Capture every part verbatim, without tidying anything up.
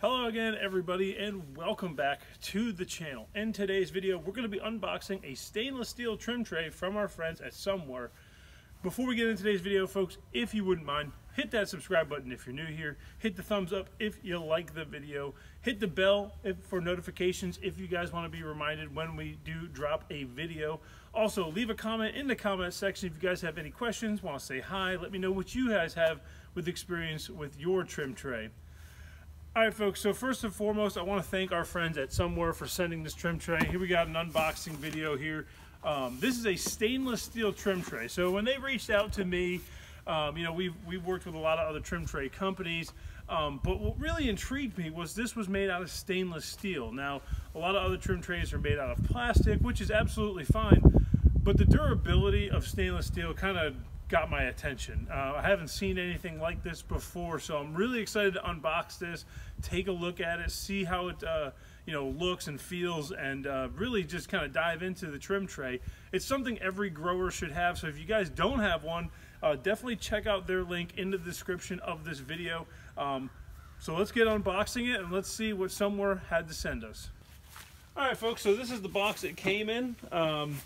Hello again everybody, and welcome back to the channel. In today's video we're going to be unboxing a stainless steel trim tray from our friends at Somwherr. Before we get into today's video, folks, if you wouldn't mind, hit that subscribe button if you're new here, hit the thumbs up if you like the video, hit the bell if, for notifications if you guys want to be reminded when we do drop a video. Also leave a comment in the comment section if you guys have any questions, want to say hi, let me know what you guys have with experience with your trim tray. Alright folks, so first and foremost I want to thank our friends at Somwherr for sending this trim tray. Here we got an unboxing video here. Um, this is a stainless steel trim tray. So when they reached out to me, um, you know, we've, we've worked with a lot of other trim tray companies, um, but what really intrigued me was this was made out of stainless steel. Now a lot of other trim trays are made out of plastic, which is absolutely fine, but the durability of stainless steel kind of got my attention. Uh, I haven't seen anything like this before, so I'm really excited to unbox this, take a look at it, see how it uh, you know, looks and feels, and uh, really just kind of dive into the trim tray. It's something every grower should have, so if you guys don't have one, uh, definitely check out their link in the description of this video. Um, so let's get unboxing it and let's see what Somwherr had to send us. All right folks, so this is the box it came in, um,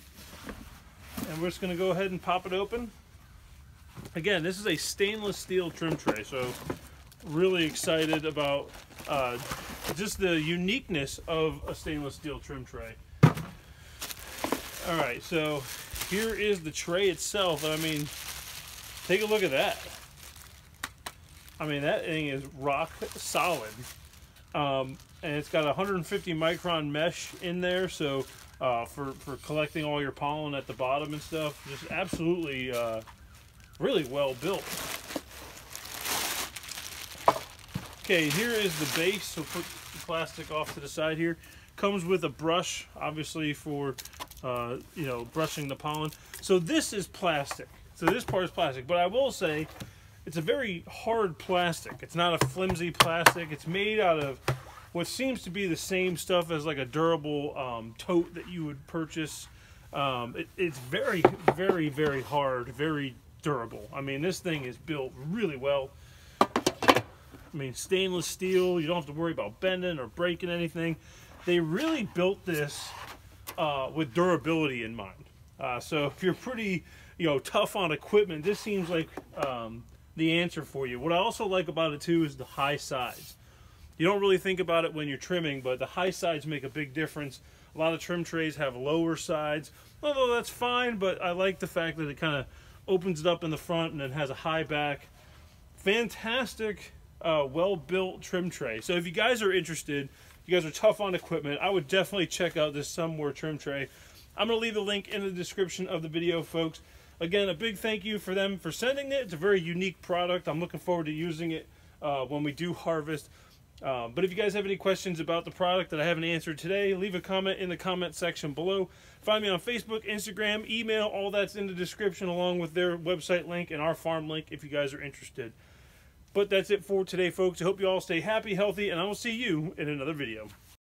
and we're just gonna go ahead and pop it open. Again, this is a stainless steel trim tray, so really excited about uh, just the uniqueness of a stainless steel trim tray. All right, so here is the tray itself. I mean, take a look at that. I mean, that thing is rock solid. Um, and it's got one hundred fifty micron mesh in there, so uh, for, for collecting all your pollen at the bottom and stuff. Just absolutely... Uh, really well built. Okay, here is the base, so put the plastic off to the side here. Comes with a brush, obviously, for uh, you know, brushing the pollen. So this is plastic, so this part is plastic, but I will say it's a very hard plastic. It's not a flimsy plastic. It's made out of what seems to be the same stuff as like a durable um, tote that you would purchase. um, it, it's very very very hard, very durable. I mean, this thing is built really well. I mean, stainless steel, you don't have to worry about bending or breaking anything. They really built this uh, with durability in mind. Uh, so if you're pretty, you know, tough on equipment, this seems like um, the answer for you. What I also like about it too is the high sides. You don't really think about it when you're trimming, but the high sides make a big difference. A lot of trim trays have lower sides, although that's fine, but I like the fact that it kind of opens it up in the front and then has a high back. Fantastic, uh, well-built trim tray. So if you guys are interested, you guys are tough on equipment, I would definitely check out this Somwherr trim tray. I'm gonna leave the link in the description of the video, folks. Again, a big thank you for them for sending it. It's a very unique product. I'm looking forward to using it uh, when we do harvest. Uh, but if you guys have any questions about the product that I haven't answered today, leave a comment in the comment section below. Find me on Facebook, Instagram, email, all that's in the description along with their website link and our farm link if you guys are interested. But that's it for today, folks. I hope you all stay happy, healthy, and I will see you in another video.